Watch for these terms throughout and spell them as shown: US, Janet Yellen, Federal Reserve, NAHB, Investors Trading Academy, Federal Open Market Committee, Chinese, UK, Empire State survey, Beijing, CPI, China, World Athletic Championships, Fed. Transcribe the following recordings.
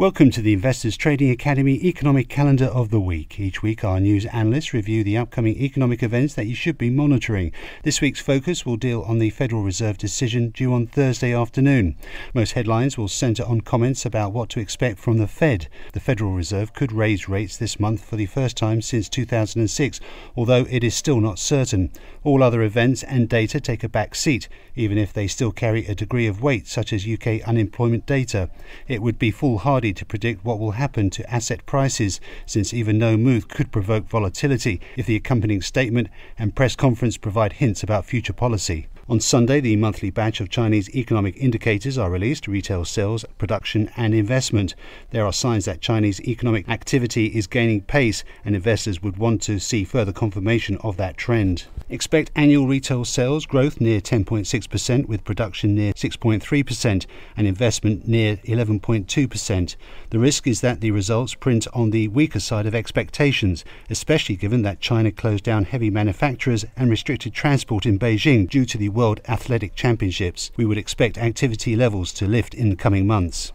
Welcome to the Investors Trading Academy Economic Calendar of the Week. Each week our news analysts review the upcoming economic events that you should be monitoring. This week's focus will deal on the Federal Reserve decision due on Thursday afternoon. Most headlines will centre on comments about what to expect from the Fed. The Federal Reserve could raise rates this month for the first time since 2006, although it is still not certain. All other events and data take a back seat, even if they still carry a degree of weight, such as UK unemployment data. It would be foolhardy to predict what will happen to asset prices, since even no move could provoke volatility if the accompanying statement and press conference provide hints about future policy. On Sunday, the monthly batch of Chinese economic indicators are released: retail sales, production and investment. There are signs that Chinese economic activity is gaining pace, and investors would want to see further confirmation of that trend. Expect annual retail sales growth near 10.6%, with production near 6.3% and investment near 11.2%. The risk is that the results print on the weaker side of expectations, especially given that China closed down heavy manufacturers and restricted transport in Beijing due to the World Athletic Championships. We would expect activity levels to lift in the coming months.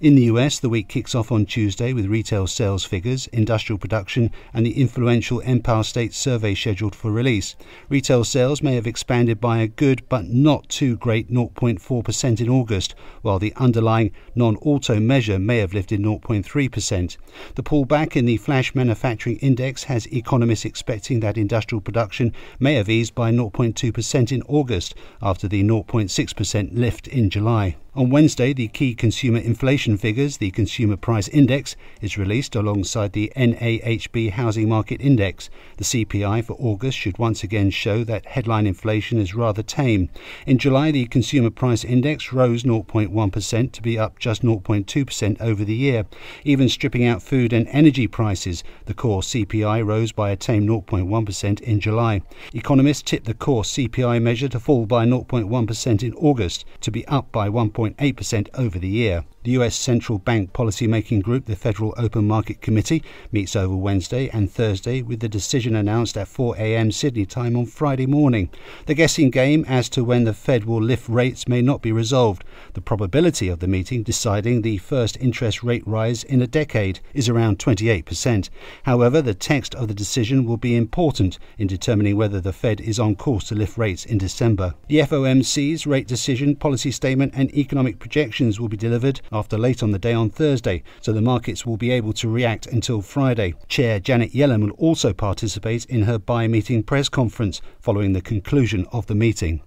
In the US, the week kicks off on Tuesday with retail sales figures, industrial production and the influential Empire State survey scheduled for release. Retail sales may have expanded by a good but not too great 0.4% in August, while the underlying non-auto measure may have lifted 0.3%. The pullback in the flash manufacturing index has economists expecting that industrial production may have eased by 0.2% in August after the 0.6% lift in July. On Wednesday, the key consumer inflation figures, the Consumer Price Index, is released alongside the NAHB Housing Market Index. The CPI for August should once again show that headline inflation is rather tame. In July, the Consumer Price Index rose 0.1% to be up just 0.2% over the year. Even stripping out food and energy prices, the core CPI rose by a tame 0.1% in July. Economists tipped the core CPI measure to fall by 0.1% in August, to be up by 1.8% over the year. The US Central Bank Policymaking Group, the Federal Open Market Committee, meets over Wednesday and Thursday, with the decision announced at 4 a.m. Sydney time on Friday morning. The guessing game as to when the Fed will lift rates may not be resolved. The probability of the meeting deciding the first interest rate rise in a decade is around 28%. However, the text of the decision will be important in determining whether the Fed is on course to lift rates in December. The FOMC's rate decision, policy statement and economic projections will be delivered after late on the day on Thursday, so the markets will be able to react until Friday. Chair Janet Yellen will also participate in her bi-meeting press conference following the conclusion of the meeting.